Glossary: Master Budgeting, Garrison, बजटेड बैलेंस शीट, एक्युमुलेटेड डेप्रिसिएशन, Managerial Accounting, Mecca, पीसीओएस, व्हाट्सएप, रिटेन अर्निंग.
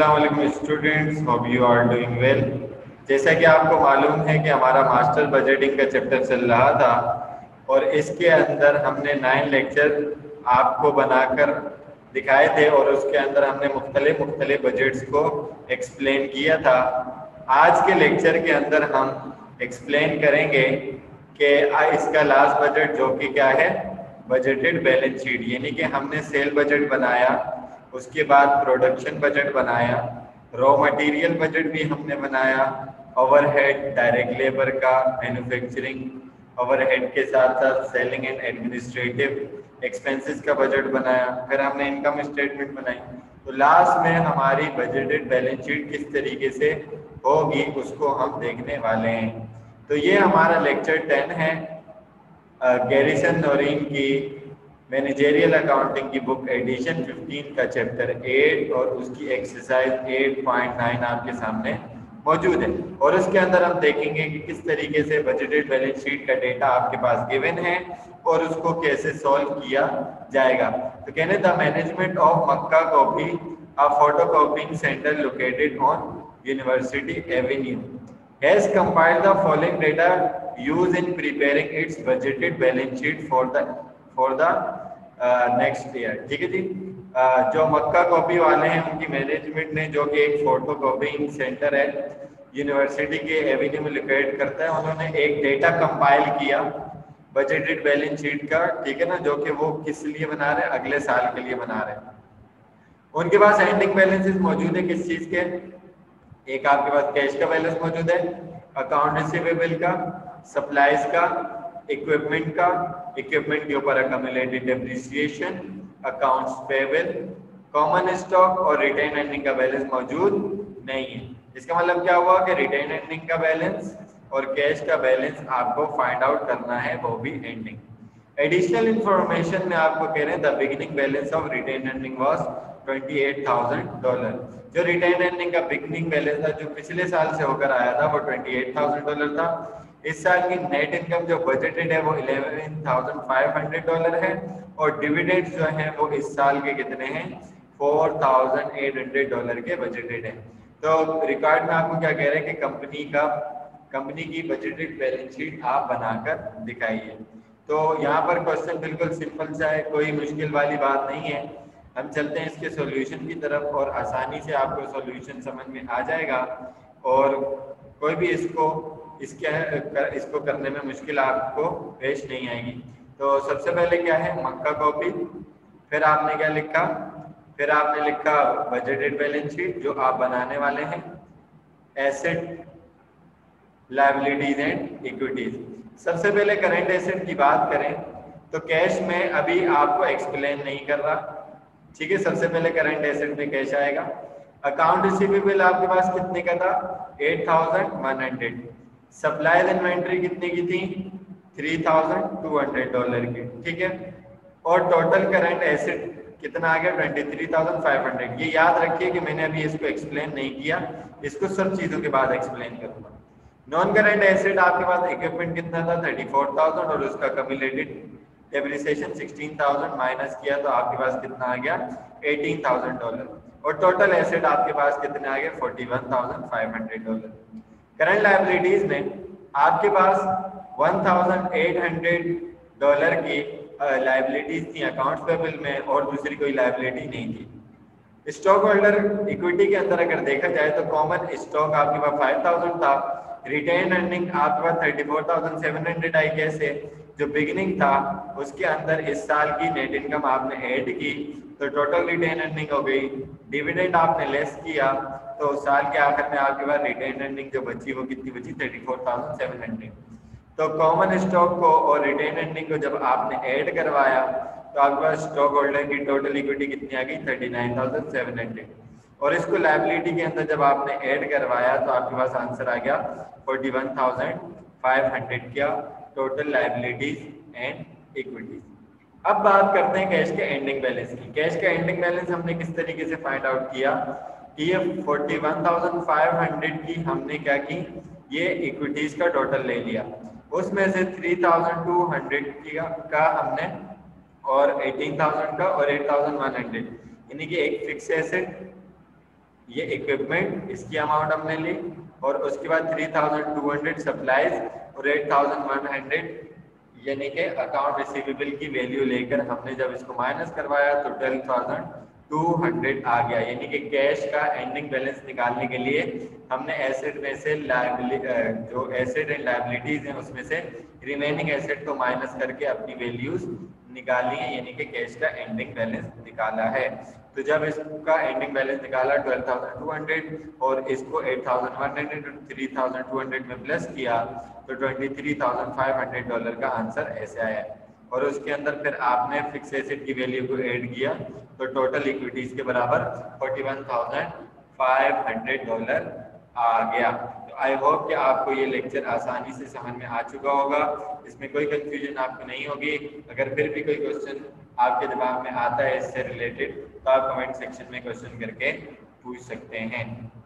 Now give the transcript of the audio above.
अस्सलाम वालेकुम students, hope you are doing well. जैसा कि आपको मालूम है कि हमारा मास्टर बजटिंग का चैप्टर चल रहा था और इसके अंदर हमने 9 लेक्चर आपको बनाकर दिखाए थे और उसके अंदर हमने मुख्तलिफ बजट्स को एक्सप्लेन किया था। आज के लेक्चर के अंदर हम एक्सप्लेन करेंगे कि इसका लास्ट बजट जो कि क्या है, बजटेड बैलेंस शीट, यानी कि हमने सेल बजट बनाया, उसके बाद प्रोडक्शन बजट बनाया, रॉ मटेरियल बजट भी हमने बनाया, ओवरहेड, डायरेक्ट लेबर का, मैन्युफैक्चरिंग ओवरहेड के साथ साथ सेलिंग एंड एडमिनिस्ट्रेटिव एक्सपेंसेस का बजट बनाया, फिर हमने इनकम स्टेटमेंट बनाई। तो लास्ट में हमारी बजटेड बैलेंस शीट किस तरीके से होगी उसको हम देखने वाले हैं। तो ये हमारा लेक्चर 10 है। गैरिसन की मैनेजेरियल अकाउंटिंग की बुक एडिशन 15 का चैप्टर 8 और उसकी एक्सरसाइज 8.9 आपके सामने मौजूद है और उसके अंदर हम देखेंगे कि किस तरीके से बजटेड बैलेंस शीट का डेटा आपके पास गिवन है और उसको कैसे सॉल्व किया जाएगा। तो कहने the management of Mecca copy a photocopying centre located on university Avenue has compiled the following data use in preparing its बजटेड बैलेंस शीट for the next year. ठीक है जी। जो मक्का कॉपी वाले हैं उनकी मैनेजमेंट ने, जो कि एक फोटो कॉपी सेंटर है यूनिवर्सिटी के एवेन्यू में लोकेट करता है, उन्होंने एक डेटा कंपाइल किया बजटेड बैलेंस शीट का, ठीक है ना, जो कि वो किस लिए बना रहे हैं, अगले साल के लिए बना रहे हैं। उनके पास एंडिंग बैलेंसेस मौजूद है किस चीज के, एक आपके पास कैश का बैलेंस मौजूद है, अकाउंट रिसीवेबल का, सप्लाईज का, इक्विपमेंट का, इक्विपमेंट के ऊपर एक्युमुलेटेड डेप्रिसिएशन, accounts payable, common stock और रिटेन अर्निंग का बैलेंस मौजूद नहीं है। इसका मतलब क्या हुआ कि रिटेन अर्निंग का बैलेंस और कैश का बैलेंस आपको फाइंड आउट करना है, वो भी एंडिंग। एडिशनल इंफॉर्मेशन में आपको कह रहे हैं the beginning balance of रिटेन अर्निंग was $28,000। जो रिटेन अर्निंग का बिगिनिंग बैलेंस था जो पिछले साल से होकर आया था वो $28,000 था। इस साल की नेट इनकम जो बजटेड है वो $11,500 है और डिविडेंड्स जो हैं वो इस साल के कितने हैं, $4,800 के बजटेड हैं। तो रिकॉर्ड में आपको क्या कह रहे हैं कि कंपनी की बजटेड बैलेंस शीट आप बनाकर दिखाइए। तो यहाँ पर क्वेश्चन बिल्कुल सिंपल सा है, कोई मुश्किल वाली बात नहीं है। हम चलते हैं इसके सॉल्यूशन की तरफ और आसानी से आपको सॉल्यूशन समझ में आ जाएगा और कोई भी इसको करने में मुश्किल आपको पेश नहीं आएगी। तो सबसे पहले क्या है, मक्का कॉपी, फिर आपने क्या लिखा, फिर आपने लिखा बजटेड बैलेंस शीट जो आप बनाने वाले हैं, एसेट, लायबिलिटीज एंड इक्विटीज। सबसे पहले करंट एसेट की बात करें तो कैश में अभी आपको एक्सप्लेन नहीं कर रहा, ठीक है। सबसे पहले करंट एसेट में कैश आएगा। अकाउंट रिसीवेबल आपके पास कितने का था, 8,100। सप्लाईज इन्वेंट्री कितने की थी, $3,200 की, ठीक है। और टोटल करंट एसेट कितना आ गया, 23,500। ये याद रखिए कि मैंने अभी इसको एक्सप्लेन नहीं किया, इसको सब चीजों के बाद एक्सप्लेन करूंगा। नॉन करंट एसेट आपके पास इक्विपमेंट कितना था, 34,000 और उसका कम्युलेटेड डेप्रिसिएशन 16,000 माइनस किया तो आपके पास कितना आ गया, $18,000 और टोटल एसेट आपके पास कितने आ गए, $41,500। करंट लायबिलिटीज में आपके पास $1,800 की लायबिलिटीज थी अकाउंट्स पेबल में और दूसरी कोई लायबिलिटी नहीं थी। स्टॉक होल्डर इक्विटी के अंदर अगर देखा जाए तो कॉमन स्टॉक आपके पास 5,000 था, रिटेन अर्निंग आपके पास 34,700 आई कैसे, जो बिगिनिंग था उसके अंदर इस साल की नेट इनकम आपने ऐड की तो टोटल रिटेन अर्निंग हो गई। डिविडेंड आपने लेस किया तो साल के आखिर में आपके पास रिटेन अर्निंग जो बची वो कितनी बची, 34,700। तो कॉमन स्टॉक को और रिटेन अर्निंग को जब आपने ऐड करवाया तो आपके पास स्टॉक होल्डर की टोटल इक्विटी कितनी आ गई, 39,700 और इसको लायबिलिटी के अंदर जब आपने ऐड करवाया तो आपके पास आंसर आ गया 41,500 क्या, टोटल लायबिलिटीज एंड इक्विटीज। अब बात करते हैं कैश के एंडिंग बैलेंस की। कैश का एंडिंग बैलेंस हमने किस तरीके से फाइंड आउट किया कि ये 41,500 की हमने क्या की, ये इक्विटीज का टोटल ले लिया, उसमें से 3,200 का हमने और 18,000 का और 8,100 यानी कि एक फिक्स एसेट ये इक्विपमेंट, इसकी अमाउंट हमने ली और उसके बाद 3200 सप्लाईज और 8100 यानी कि अकाउंट रिसीवेबल की वैल्यू लेकर हमने जब इसको माइनस करवाया तो 12200 आ गया। यानी कि कैश का एंडिंग बैलेंस निकालने के लिए हमने एसेट में से जो एसेट एंड लायबिलिटीज हैं उसमें से रिमेनिंग एसेट को माइनस करके अपनी वैल्यूज निकाली है, यानी कि कैश का एंडिंग बैलेंस निकाला है। तो जब इसका एंडिंग बैलेंस निकाला 12,200 और इसको 8,100 और 3,200 में प्लस किया तो $23,500 का आंसर ऐसे आया। और उसके अंदर फिर आपने फिक्स एसेट की वैल्यू को ऐड किया तो टोटल इक्विटीज के बराबर $41,500 आ गया। तो आई होप कि आपको ये लेक्चर आसानी से समझ में आ चुका होगा, इसमें कोई कंफ्यूजन आपको नहीं होगी। अगर फिर भी कोई क्वेश्चन आपके दिमाग में आता है इससे रिलेटेड तो आप कमेंट सेक्शन में क्वेश्चन करके पूछ सकते हैं।